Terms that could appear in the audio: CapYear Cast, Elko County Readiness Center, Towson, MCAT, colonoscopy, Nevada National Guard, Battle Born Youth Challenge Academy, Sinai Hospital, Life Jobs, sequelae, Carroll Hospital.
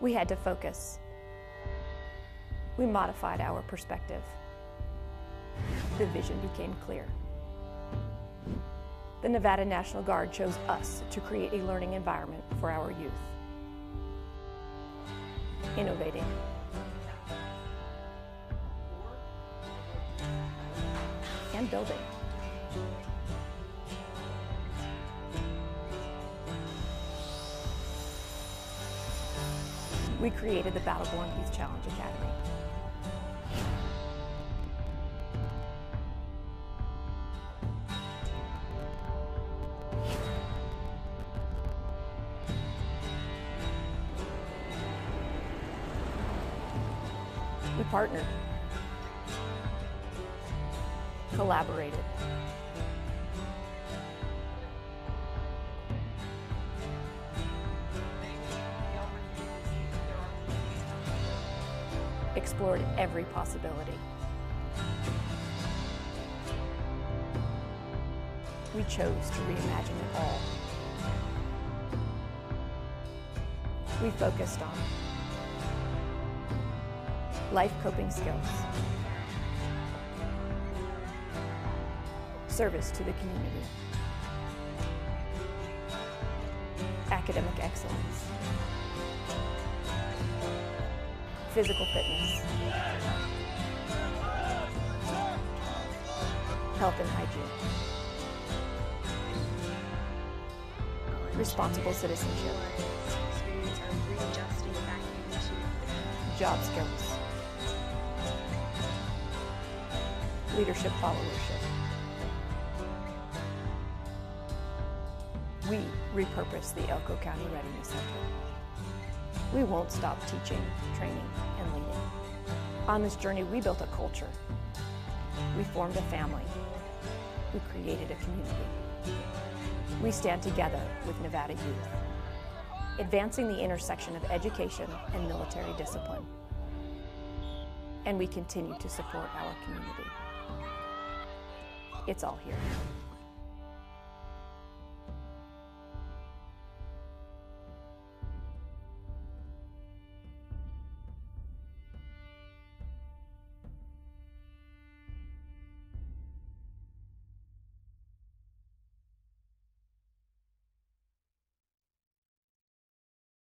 We had to focus. We modified our perspective. The vision became clear. The Nevada National Guard chose us to create a learning environment for our youth. Innovating. And building. We created the Battle Born Youth Challenge Academy. We partnered, collaborated, explored every possibility. We chose to reimagine it all. We focused on life coping skills, service to the community, academic excellence, physical fitness, health and hygiene, responsible citizenship, job skills, leadership, followership. We repurposed the Elko County Readiness Center. We won't stop teaching, training, and leading. On this journey, we built a culture. We formed a family. We created a community. We stand together with Nevada youth, advancing the intersection of education and military discipline. And we continue to support our community. It's all here.